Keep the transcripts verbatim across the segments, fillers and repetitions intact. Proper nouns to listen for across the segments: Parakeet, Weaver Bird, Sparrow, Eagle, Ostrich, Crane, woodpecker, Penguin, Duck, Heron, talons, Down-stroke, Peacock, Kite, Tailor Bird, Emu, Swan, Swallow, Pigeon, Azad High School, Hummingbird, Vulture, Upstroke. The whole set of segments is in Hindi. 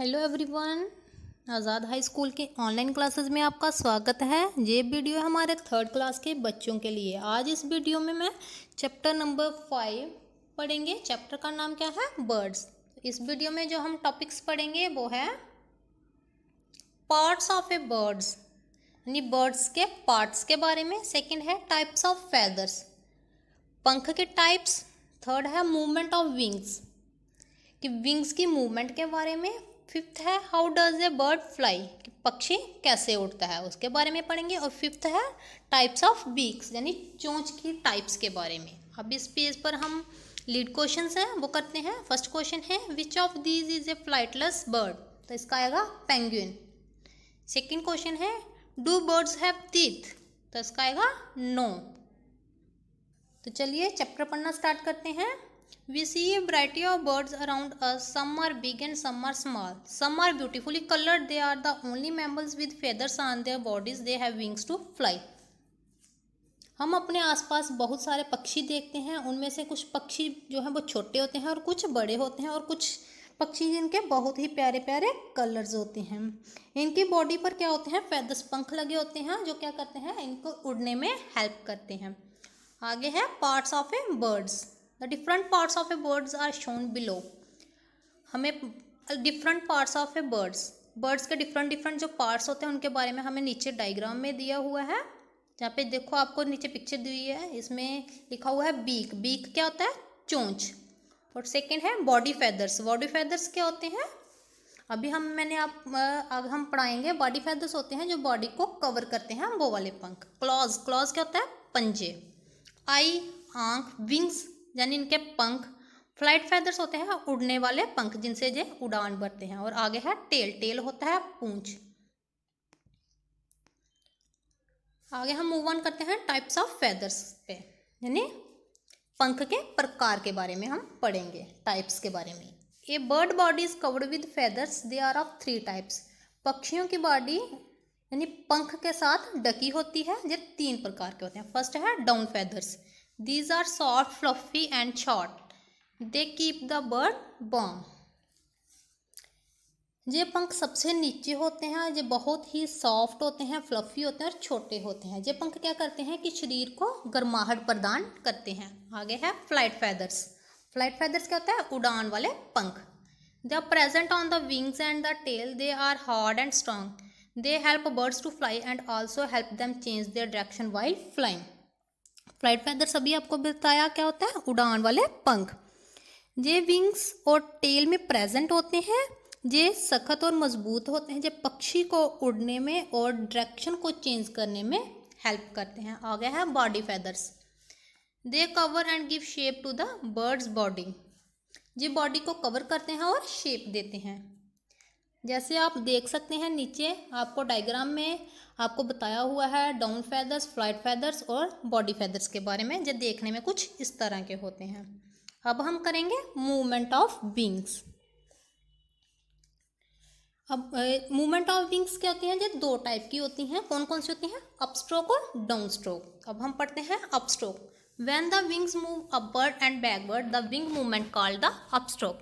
Hello everyone, Azad high school के ऑनलाइन क्लासेस में आपका स्वागत है। ये वीडियो हमारे थर्ड क्लास के बच्चों के लिए। आज इस वीडियो में मैं चैप्टर नंबर फाइव पढ़ेंगे। चैप्टर का नाम क्या है? बर्ड्स। इस वीडियो में जो हम टॉपिक्स पढ़ेंगे वो है पार्ट्स ऑफ ए बर्ड्स, यानी बर्ड्स के पार्ट्स के बारे में। सेकेंड है टाइप्स ऑफ फैदर्स, पंख के टाइप्स। थर्ड है मूवमेंट ऑफ विंग्स, कि विंग्स की मूवमेंट के बारे में। फिफ्थ है how does a bird fly, कि पक्षी कैसे उड़ता है, उसके बारे में पढ़ेंगे। और फिफ्थ है टाइप्स ऑफ बीक्स, यानी चोंच की टाइप्स के बारे में। अब इस पेज पर हम लीड क्वेश्चंस हैं वो करते हैं। फर्स्ट क्वेश्चन है which of these is a flightless bird, तो इसका आएगा पेंगुइन। सेकेंड क्वेश्चन है डू बर्ड्स हैव टीथ, तो इसका आएगा नो। तो चलिए चैप्टर पढ़ना स्टार्ट करते हैं। We see a variety of birds around us. Some are big and some are small. Some are beautifully colored. They are the only mammals with feathers on their bodies. They have wings to fly. हम अपने आसपास बहुत सारे पक्षी देखते हैं। उनमें से कुछ पक्षी जो हैं वो छोटे होते हैं और कुछ बड़े होते हैं, और कुछ पक्षी जिनके बहुत ही प्यारे प्यारे कलर्स होते हैं। इनकी बॉडी पर क्या होते हैं? फेदर्स, पंख लगे होते हैं, जो क्या करते हैं? इनको उड़ने में हेल्प करते हैं। आगे है parts of a birds. The different parts of a birds are shown below. हमें different parts of a birds, birds के डिफरेंट डिफरेंट जो पार्ट्स होते हैं उनके बारे में हमें नीचे डायग्राम में दिया हुआ है। जहाँ पे देखो आपको नीचे पिक्चर दी हुई है, इसमें लिखा हुआ है बीक। बीक क्या होता है? चोंच। और सेकेंड है बॉडी फैदर्स। बॉडी फैदर्स क्या होते हैं? अभी हम मैंने आप अब हम पढ़ाएंगे। बॉडी फैदर्स होते हैं जो बॉडी को कवर करते हैं, वो वाले पंख। क्लॉज, क्लॉज क्या होता है? पंजे। आई, आँख। विंग्स यानी इनके पंख। फ्लाइट फैदर्स होते हैं उड़ने वाले पंख जिनसे ये उड़ान भरते हैं। और आगे है टेल। टेल होता है पूंछ। आगे हम मूव ऑन करते हैं टाइप्स ऑफ फैदर्स पे, यानी पंख के प्रकार के बारे में हम पढ़ेंगे, टाइप्स के बारे में। A bird body is covered with feathers, they are of three types. पक्षियों की बॉडी यानी पंख के साथ ढकी होती है, ये तीन प्रकार के होते हैं। फर्स्ट है down feathers, These are soft, fluffy and short. They keep the bird warm. ये पंख सबसे नीचे होते हैं, ये बहुत ही सॉफ्ट होते हैं, फ्लफी होते हैं और छोटे होते हैं। ये पंख क्या करते हैं कि शरीर को गर्माहट प्रदान करते हैं। आगे है फ्लाइट फैदर्स। फ्लाइट फैदर्स क्या होता है? उड़ान वाले पंख। They are present on the wings and the tail. They are hard and strong. They help birds to fly and also help them change their direction while flying. Flight feathers अभी आपको बताया क्या होता है? उड़ान वाले पंख। ये विंग्स और टेल में प्रेजेंट होते हैं, ये सख्त और मजबूत होते हैं, जो पक्षी को उड़ने में और डायरेक्शन को चेंज करने में हेल्प करते हैं। आगे है body feathers. They cover and give shape to the birds body, ये बॉडी को कवर करते हैं और शेप देते हैं। जैसे आप देख सकते हैं नीचे आपको डायग्राम में आपको बताया हुआ है डाउन फैदर्स, फ्लाइट फैदर्स और बॉडी फैदर्स के बारे में, जो देखने में कुछ इस तरह के होते हैं। अब हम करेंगे मूवमेंट ऑफ विंग्स। अब मूवमेंट ऑफ विंग्स क्या होती हैं? जो दो टाइप की होती हैं। कौन कौन सी होती हैं? अप स्ट्रोक और डाउन स्ट्रोक। अब हम पढ़ते हैं up stroke. When the wings move upward and backward the wing movement called the up stroke.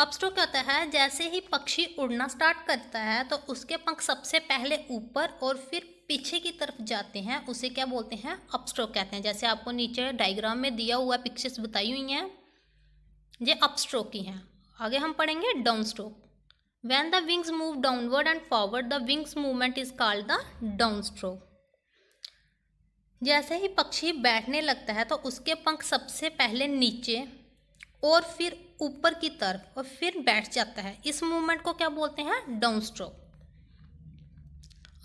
Upstroke कहता है जैसे ही पक्षी उड़ना स्टार्ट करता है तो उसके पंख सबसे पहले ऊपर और फिर पीछे की तरफ जाते हैं, उसे क्या बोलते हैं? अपस्ट्रोक कहते हैं। जैसे आपको नीचे डायग्राम में दिया हुआ पिक्चर्स बताई हुई हैं, ये अपस्ट्रोक की हैं। आगे हम पढ़ेंगे downstroke. When the wings move downward and forward the wings movement is called the downstroke. जैसे ही पक्षी बैठने लगता है तो उसके पंख सबसे पहले नीचे और फिर ऊपर की तरफ और फिर बैठ जाता है, इस मूवमेंट को क्या बोलते हैं? डाउनस्ट्रोक।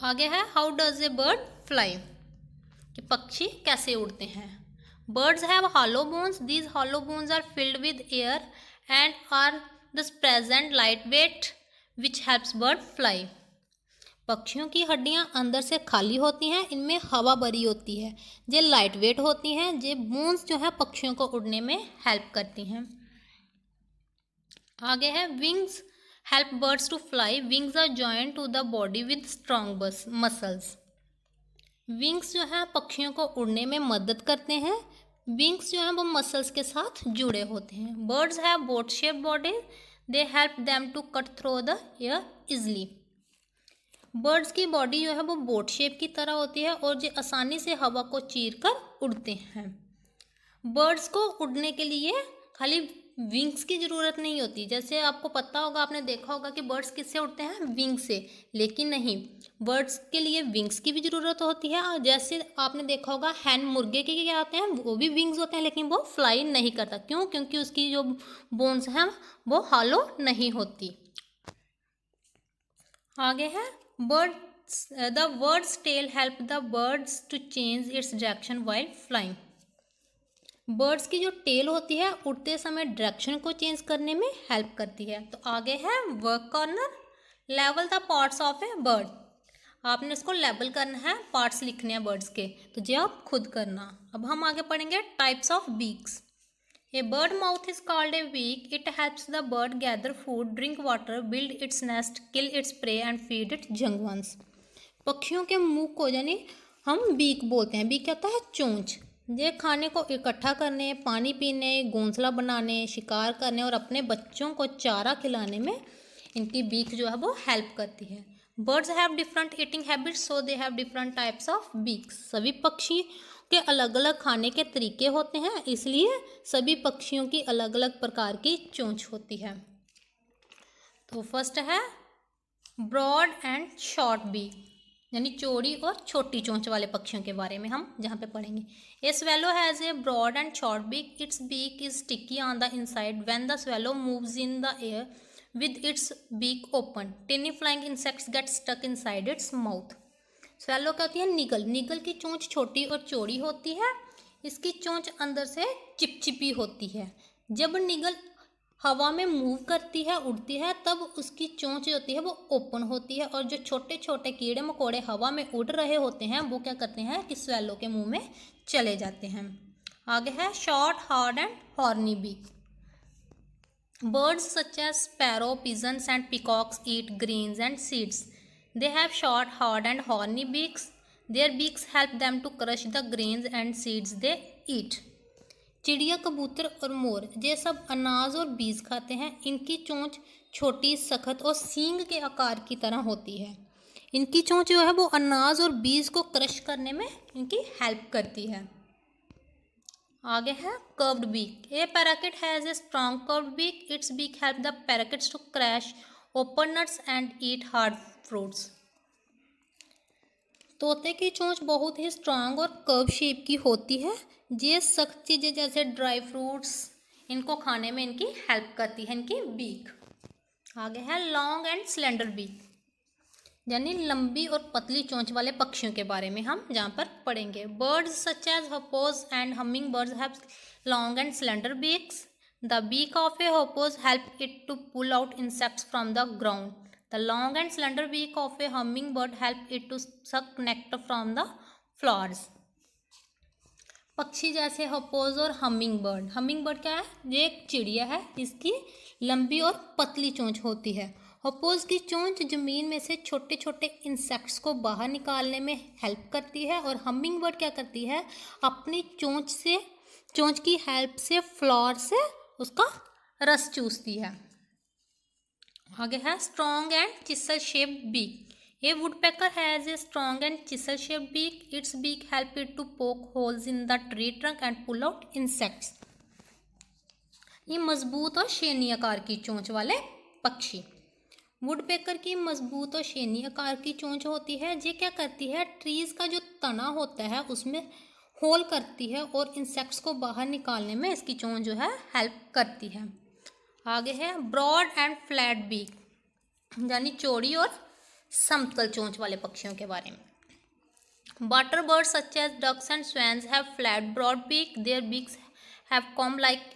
आगे है how does a bird fly, कि पक्षी कैसे उड़ते हैं। Birds have hollow bones, these hollow bones are filled with air and are this present light weight which helps bird fly. पक्षियों की हड्डियां अंदर से खाली होती हैं, इनमें हवा भरी होती है, ये लाइट वेट होती हैं, ये बोन्स जो है पक्षियों को उड़ने में हेल्प करती हैं। आगे है wings help birds to fly. Wings are joint to the body with strong muscles. Wings जो है पक्षियों को उड़ने में मदद करते हैं, विंग्स जो हैं वो मसल्स के साथ जुड़े होते हैं। Birds have boat shape body, they help them to cut through the air easily. Birds की बॉडी जो है वो बोट शेप की तरह होती है और जो आसानी से हवा को चीर कर उड़ते हैं। बर्ड्स को उड़ने के लिए खाली विंग्स की ज़रूरत नहीं होती। जैसे आपको पता होगा, आपने देखा होगा कि बर्ड्स किससे उड़ते हैं, विंग से। लेकिन नहीं, बर्ड्स के लिए विंग्स की भी ज़रूरत होती है। और जैसे आपने देखा होगा हैन मुर्गे के क्या होते हैं, वो भी विंग्स होते हैं, लेकिन वो फ्लाई नहीं करता। क्यों? क्योंकि उसकी जो बोन्स हैं वो हॉलो नहीं होती। आगे है birds the birds tail help the birds to change its direction while flying. Birds की जो टेल होती है उड़ते समय डायरेक्शन को चेंज करने में हेल्प करती है। तो आगे है वर्क कॉर्नर लेवल the parts of a bird. आपने इसको लेबल करना है, पार्ट्स लिखने हैं बर्ड्स के, तो ये आप खुद करना। अब हम आगे पढ़ेंगे types of beaks. A bird mouth is called a beak. It helps the bird gather food, drink water, build its nest, kill its prey and feed its young ones. पक्षियों के मुँह को यानी हम बीक बोलते हैं। बीक कहता है चोंच। ये खाने को इकट्ठा करने, पानी पीने, घोंसला बनाने, शिकार करने और अपने बच्चों को चारा खिलाने में इनकी बीक जो है वो हेल्प करती है। Birds have different eating habits so they have different types of beaks. सभी पक्षी के अलग अलग खाने के तरीके होते हैं, इसलिए सभी पक्षियों की अलग अलग प्रकार की चोंच होती है। तो फर्स्ट है ब्रॉड एंड शॉर्ट बीक, यानी चौड़ी और छोटी चोंच वाले पक्षियों के बारे में हम यहाँ पे पढ़ेंगे। A swallow has a broad and short beak. Its beak is sticky on the inside when the swallow moves in the air with its beak open. Tiny flying insects get stuck inside its mouth. Swallow क्या होती है, नीगल। नीगल की चोंच छोटी और चौड़ी होती है। इसकी चोंच अंदर से चिपचिपी होती है। जब नीगल हवा में मूव करती है, उड़ती है, तब उसकी चोंच जो होती है वो ओपन होती है और जो छोटे छोटे कीड़े मकोड़े हवा में उड़ रहे होते हैं वो क्या करते हैं कि स्वेलो के मुंह में चले जाते हैं। आगे है short hard and horny beak. Birds such as sparrow, pigeons and peacocks eat greens and seeds. They have short hard and horny beaks. Their beaks help them to crush the greens and seeds they eat. चिड़िया, कबूतर और मोर ये सब अनाज और बीज खाते हैं। इनकी चोंच छोटी, सख्त और सींग के आकार की तरह होती है। इनकी चोंच जो है वो अनाज और बीज को क्रश करने में इनकी हेल्प करती है। आगे है curved beak. A parakeet has a strong curved beak. Its beak help the parakeets to crash open nuts and eat hard fruits. तोते की चोंच बहुत ही स्ट्रांग और कर्व शेप की होती है। ये सख्त चीज़ें जैसे ड्राई फ्रूट्स इनको खाने में इनकी हेल्प करती है, इनकी बीक। आगे है लॉन्ग एंड स्लेंडर बीक, यानी लंबी और पतली चोंच वाले पक्षियों के बारे में हम यहाँ पर पढ़ेंगे। Birds such as hoopoes and humming birds have long and slender beaks. The beak of a hoopoes help it to pull out insects from the ground. The long and slender beak of a hummingbird help it to suck nectar from the flowers. पक्षी जैसे हपोज और हमिंगबर्ड। हमिंगबर्ड क्या है, ये एक चिड़िया है। इसकी लंबी और पतली चोंच होती है। हपोज की चोंच जमीन में से छोटे छोटे इंसेक्ट्स को बाहर निकालने में हेल्प करती है और हमिंगबर्ड क्या करती है, अपनी चोंच से चोंच की हेल्प से फ्लावर से उसका रस चूसती है। आगे है strong and chisel shaped beak. ये woodpecker has a strong and chisel shaped beak. Its beak help it to poke holes in the tree trunk and pull out insects. ये मजबूत और शेनी आकार की चोंच वाले पक्षी। वुडपेकर की मजबूत और शेनी आकार की चोंच होती है। ये क्या करती है, ट्रीज का जो तना होता है उसमें होल करती है और इंसेक्ट्स को बाहर निकालने में इसकी चोंच जो है हेल्प करती है। आगे है ब्रॉड एंड फ्लैट बीक, यानी चौड़ी और समतल चोंच वाले पक्षियों के बारे में। Water birds such as ducks and swans have flat broad beak. Their beaks have comb like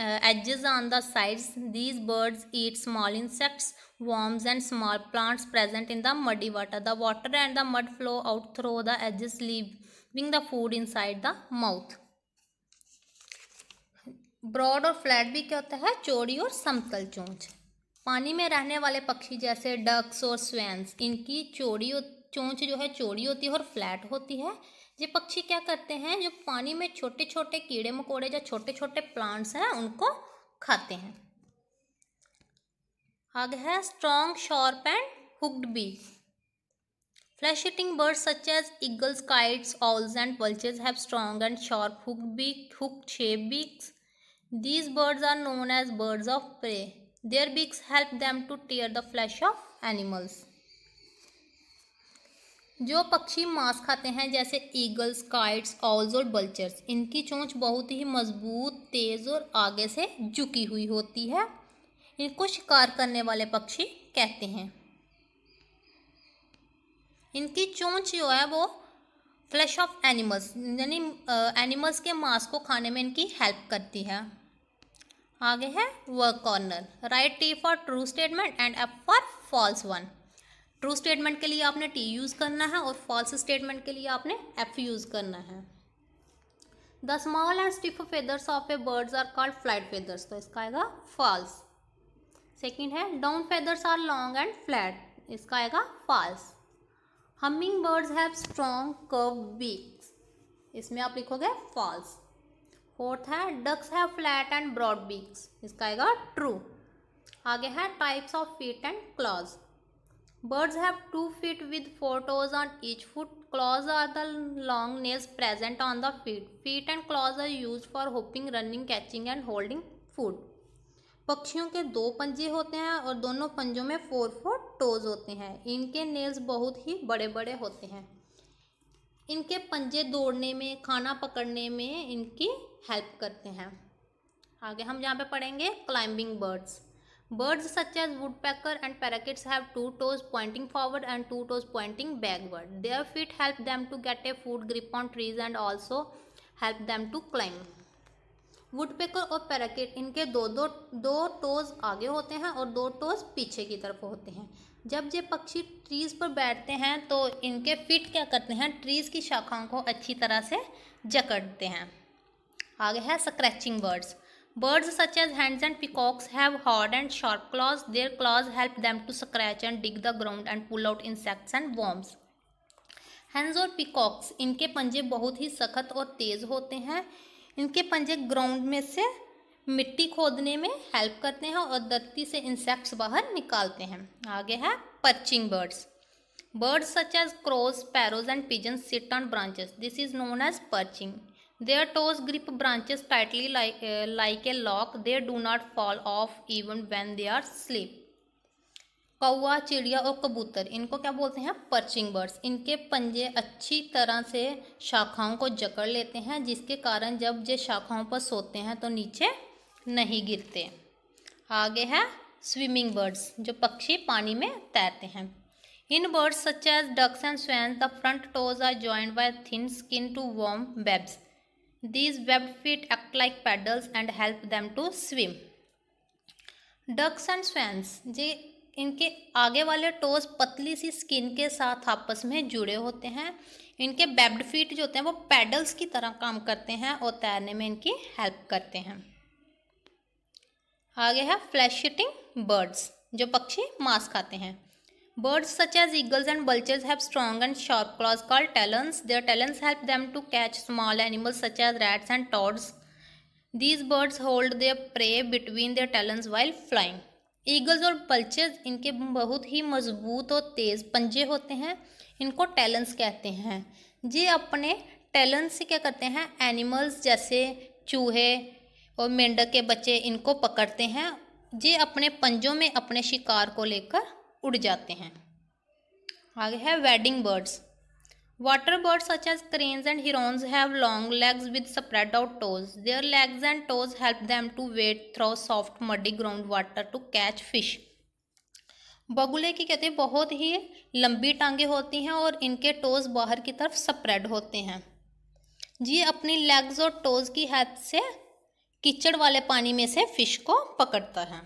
edges on the sides. These birds eat small insects, worms and small plants present in the muddy water. The water and the mud flow out through the edges leaving the food inside the mouth. Broad और फ्लैट बीक क्या होता है, चौड़ी और समतल चोंच। पानी में रहने वाले पक्षी जैसे डक्स और स्वैंस, इनकी चौड़ी चोंच जो है चौड़ी होती है और फ्लैट होती है। ये पक्षी क्या करते हैं, जो पानी में छोटे छोटे कीड़े मकोड़े या छोटे छोटे प्लांट्स हैं उनको खाते हैं। Hug has strong, sharp and hooked beak. Flesh-eating birds such as eagles, kites, owls and vultures have strong and sharp hooked beak, hook-shaped beaks. These birds are known as birds of prey. Their beaks help them to tear the flesh of animals. जो पक्षी मांस खाते हैं जैसे ईगल्स, काइट्स, ऑल्स और बल्चर्स, इनकी चोंच बहुत ही मजबूत, तेज और आगे से झुकी हुई होती है। इनको शिकार करने वाले पक्षी कहते हैं। इनकी चोंच जो है वो फ्लैश ऑफ एनिमल्स यानी एनिमल्स के मांस को खाने में इनकी हेल्प करती है। आगे है work corner. Write T for true statement and F for false one. True statement के लिए आपने टी यूज़ करना है और फॉल्स स्टेटमेंट के लिए आपने एफ यूज़ करना है। The small and stiff feathers of a birds are called flat feathers, तो इसका आएगा फॉल्स। सेकेंड है down feathers are long and flat, इसका आएगा false. Humming birds have strong curve beaks, इसमें आप लिखोगे फॉल्स। फोर्थ है ducks have flat and broad beaks, इसका आएगा ट्रू। आगे है types of feet and claws. Birds have two feet with four toes on each foot, clause are the long nails present on the feet. Feet and claws are use for hopping, running, catching and holding food. पक्षियों के दो पंजे होते हैं और दोनों पंजों में फोर फोर टोज होते हैं। इनके नेल्स बहुत ही बड़े बड़े होते हैं। इनके पंजे दौड़ने में, खाना पकड़ने में इनकी हेल्प करते हैं। आगे हम यहाँ पे पढ़ेंगे climbing birds. Birds such as woodpecker and parakeets have two toes pointing forward and two toes pointing backward. Their feet help them to get a food grip on trees and also help them to climb. Woodpecker और पैराकिट इनके दो दो दो टोज आगे होते हैं और दो टोज पीछे की तरफ होते हैं। जब ये पक्षी ट्रीज़ पर बैठते हैं तो इनके फीट क्या करते हैं, ट्रीज़ की शाखाओं को अच्छी तरह से जकड़ते हैं। आगे है scratching birds. Birds such as hens and peacocks have hard and sharp claws. Their claws help them to scratch and dig the ground and pull out insects and worms. Hens और पिकॉक्स इनके पंजे बहुत ही सख्त और तेज़ होते हैं। इनके पंजे ग्राउंड में से मिट्टी खोदने में हेल्प करते हैं और धरती से इंसेक्ट्स बाहर निकालते हैं। आगे है perching birds. Birds such as crows, sparrows and pigeon sit on branches. This is known as perching. Their toes grip branches tightly like a lock. They do not fall off even when they are sleep. कौवा, चिड़िया और कबूतर इनको क्या बोलते हैं, पर्चिंग बर्ड्स। इनके पंजे अच्छी तरह से शाखाओं को जकड़ लेते हैं जिसके कारण जब ये शाखाओं पर सोते हैं तो नीचे नहीं गिरते। आगे है स्विमिंग बर्ड्स, जो पक्षी पानी में तैरते हैं। In birds such as ducks and swans the front toes are joined by thin skin to form webs. These web feet act like paddles and help them to swim. Ducks and swans जे इनके आगे वाले टोज पतली सी स्किन के साथ आपस में जुड़े होते हैं। इनके बेब्ड फीट जो होते हैं वो पैडल्स की तरह काम करते हैं और तैरने में इनकी हेल्प करते हैं। आगे है फ्लैश ईटिंग बर्ड्स, जो पक्षी मांस खाते हैं। Birds such as eagles and vultures have strong and sharp claws called talons. Their talons help them to catch small animals such as rats and toads. These birds hold their prey between their talons while flying. Eagles और बल्चर्स इनके बहुत ही मजबूत और तेज़ पंजे होते हैं। इनको टैलेंस कहते हैं। ये अपने टैलेंस से क्या करते हैं, एनिमल्स जैसे चूहे और मेंढक के बच्चे इनको पकड़ते हैं। ये अपने पंजों में अपने शिकार को लेकर उड़ जाते हैं। आगे है wading birds. Water birds such as cranes and herons have long legs with spread out toes. Their legs and toes help them to wade through soft muddy ground water to catch fish. बगुले की कहते हैं बहुत ही लंबी टांगे होती हैं और इनके टोज बाहर की तरफ स्प्रेड होते हैं। ये अपनी लेग्स और टोज की हेल्प से कीचड़ वाले पानी में से फिश को पकड़ता है।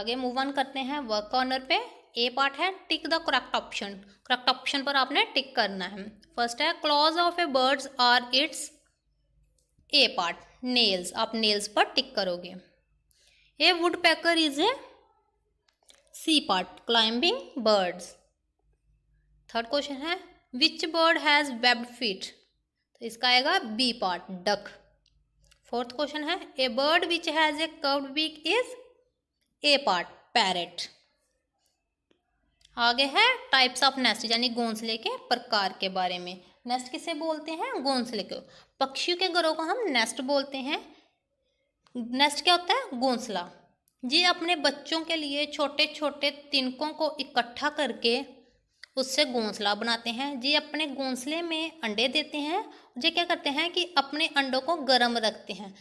आगे मूव ऑन करते हैं वर्क कॉर्नर पे। ए पार्ट है tick the correct option. Correct option पर आपने टिक करना है। फर्स्ट है claws of a birds are its, A part nails, आप नेल्स पर टिक करोगे। A woodpecker is a, C part climbing birds. Third question है which bird has webbed feet, तो इसका आएगा B part duck. Fourth question है a bird which has a curved beak is A part parrot. आगे है टाइप्स ऑफ नेस्ट यानी घोंसले के प्रकार के बारे में। नेस्ट किसे बोलते हैं? घोंसले को। पक्षियों के घरों को हम नेस्ट बोलते हैं। नेस्ट क्या होता है? घोंसला। ये अपने बच्चों के लिए छोटे छोटे तिनकों को इकट्ठा करके उससे घोंसला बनाते हैं। ये अपने घोंसले में अंडे देते हैं। ये क्या करते हैं कि अपने अंडों को गर्म रखते हैं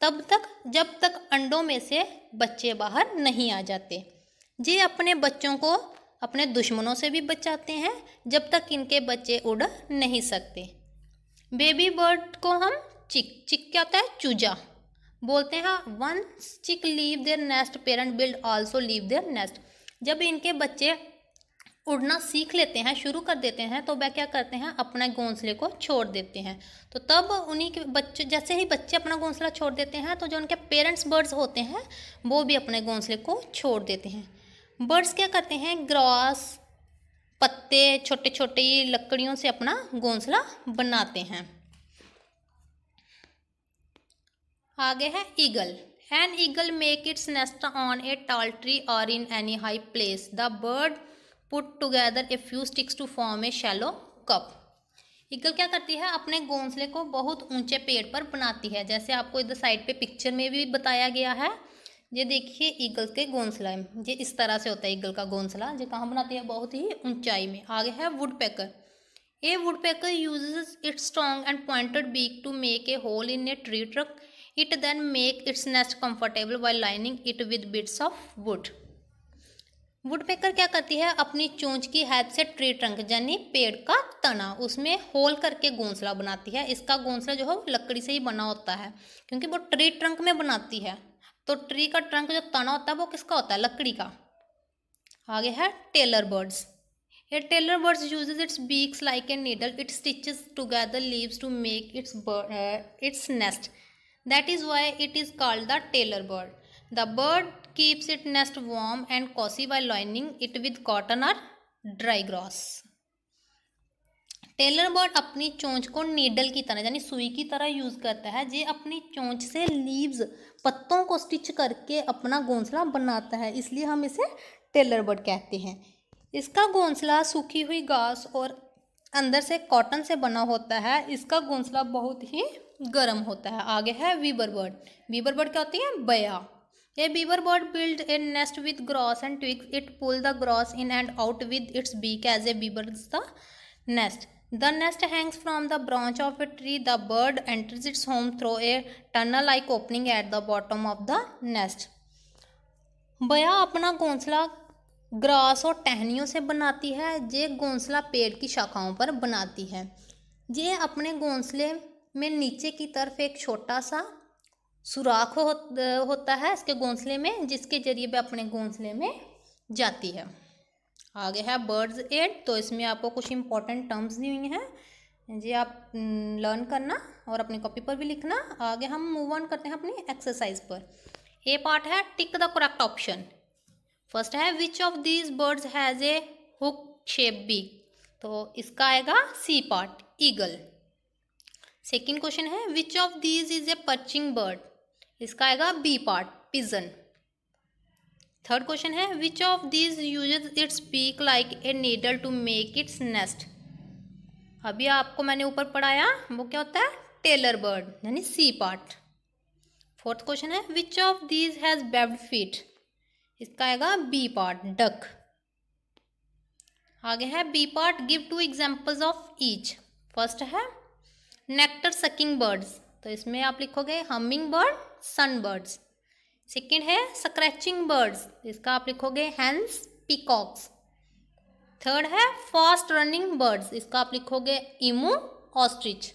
तब तक जब तक अंडों में से बच्चे बाहर नहीं आ जाते। ये अपने बच्चों को अपने दुश्मनों से भी बचाते हैं जब तक इनके बच्चे उड़ नहीं सकते। बेबी बर्ड को हम चिक चिक क्या होता है? चूजा बोलते हैं। Once chick leave their nest parent build also leave their nest. जब इनके बच्चे उड़ना सीख लेते हैं, शुरू कर देते हैं, तो वह क्या करते हैं? अपने घोंसले को छोड़ देते हैं। तो तब उन्हीं के बच्चे, जैसे ही बच्चे अपना घोंसला छोड़ देते हैं तो जो उनके पेरेंट्स बर्ड्स होते हैं वो भी अपने घोंसले को छोड़ देते हैं। बर्ड्स क्या करते हैं? ग्रास, पत्ते, छोटे छोटे लकड़ियों से अपना घोंसला बनाते हैं। आगे है eagle. An eagle make its nest on a tall tree और in any high place. The bird put together a few sticks to form a shallow cup. Eagle क्या करती है? अपने घोंसले को बहुत ऊंचे पेड़ पर बनाती है। जैसे आपको इधर साइड पे पिक्चर में भी बताया गया है। ये देखिए ईगल के घोंसला, ये इस तरह से होता है ईगल का घोंसला। ये कहाँ बनाती है? बहुत ही ऊंचाई में। आगे है woodpecker. A woodpecker uses its strong and pointed beak to make a hole in a tree trunk. It then make its nest comfortable while lining it with bits of wood. Woodpecker क्या करती है? अपनी चोंच की हेल्प से ट्री ट्रंक यानी पेड़ का तना उसमें होल करके घोंसला बनाती है। इसका घोंसला जो है वो लकड़ी से ही बना होता है क्योंकि वो ट्री ट्रंक में बनाती है। तो ट्री का ट्रंक जो तना होता है वो किसका होता है? लकड़ी का। आगे है टेलर बर्ड्स। ये tailor birds uses its beaks like a needle. It stitches together leaves to make its its nest. That is why it is called the tailor bird. The bird keeps it nest warm and cozy by lining it with cotton or dry grass। Tailor bird अपनी चोंच को नीडल की तरह यानी सुई की तरह यूज़ करता है। ये अपनी चोंच से लीव्स, पत्तों को स्टिच करके अपना घोंसला बनाता है, इसलिए हम इसे टेलर बर्ड कहते हैं। इसका घोंसला सूखी हुई घास और अंदर से कॉटन से बना होता है। इसका घोंसला बहुत ही गर्म होता है। आगे है वीवर बर्ड। वीवर बर्ड क्या होती है? बया। A weaver bird builds a nest with grass and twigs. It pulls the grass in and out with its beak as a weaver does the nest. The nest hangs from the branch of a tree. The bird enters its home through a tunnel-like opening at the bottom of the nest. बया अपना घोंसला ग्रास और टहनियों से बनाती है। ये घोंसला पेड़ की शाखाओं पर बनाती है। ये अपने घोंसले में नीचे की तरफ एक छोटा सा सुराख हो, होता है इसके घोंसले में, जिसके जरिए वह अपने घोंसले में जाती है। आगे है बर्ड्स एड। तो इसमें आपको कुछ इंपॉर्टेंट टर्म्स दी हुई हैं, जी आप लर्न करना और अपनी कॉपी पर भी लिखना। आगे हम मूव ऑन करते हैं अपनी एक्सरसाइज पर। ए पार्ट है tick the correct option. First है which of these birds has a hook shape beak, तो इसका आएगा C part eagle. Second question है which of these is a perching bird, इसका आएगा B part pigeon. Third question है which of these uses its beak like a needle to make its nest, अभी आपको मैंने ऊपर पढ़ाया वो क्या होता है? टेलर बर्ड यानी सी पार्ट। फोर्थ क्वेश्चन है which of these has webbed feet, इसका आएगा बी पार्ट डक। आगे है B part give two examples of each. First है नेक्टर सकिंग बर्ड्स, तो इसमें आप लिखोगे humming bird, sun birds. Second है स्क्रैचिंग बर्ड्स, इसका आप लिखोगे हैंस, पीकॉक्स। थर्ड है फास्ट रनिंग बर्ड्स, इसका आप लिखोगे emu, ostrich.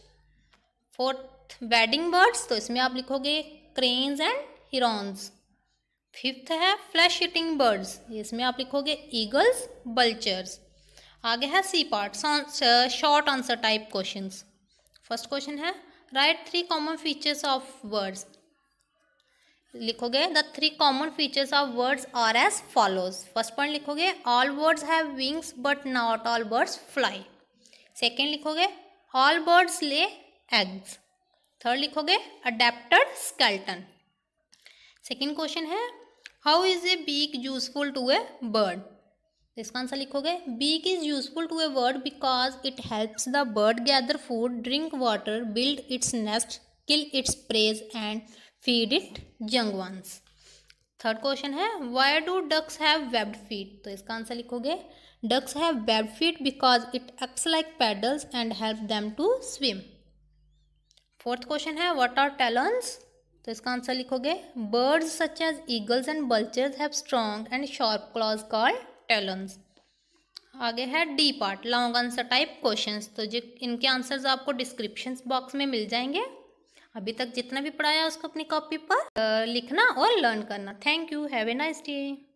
Fourth wading birds, तो इसमें आप लिखोगे क्रेन्स एंड हिरॉन्स। फिफ्थ है फ्लैश ईटिंग बर्ड्स, इसमें आप लिखोगे ईगल्स, बल्चर्स। आगे है C part short answer type questions. First question है write three common features of birds, लिखोगे the three common features of birds are as follows. First point लिखोगे all birds have wings but not all birds fly. Second लिखोगे all birds lay eggs. Third लिखोगे अडेप्टेड स्केलेटन। सेकेंड क्वेश्चन है how is a beak useful to a bird? इसका आंसर लिखोगे beak is useful to a bird because it helps the bird gather food, drink water, build its nest, kill its preys and feed it young ones. Third question है why do ducks have webbed feet? तो इसका आंसर लिखोगे ducks have webbed feet because it acts like paddles and help them to swim. Fourth question है व्हाट आर टैलन्स? तो इसका आंसर लिखोगे birds such as eagles and vultures have strong and sharp claws called talons. आगे है D part long answer type questions. तो जो इनके आंसर्स आपको डिस्क्रिप्शन बॉक्स में मिल जाएंगे। अभी तक जितना भी पढ़ाया उसको अपनी कॉपी पर लिखना और लर्न करना। Thank you, have a nice day.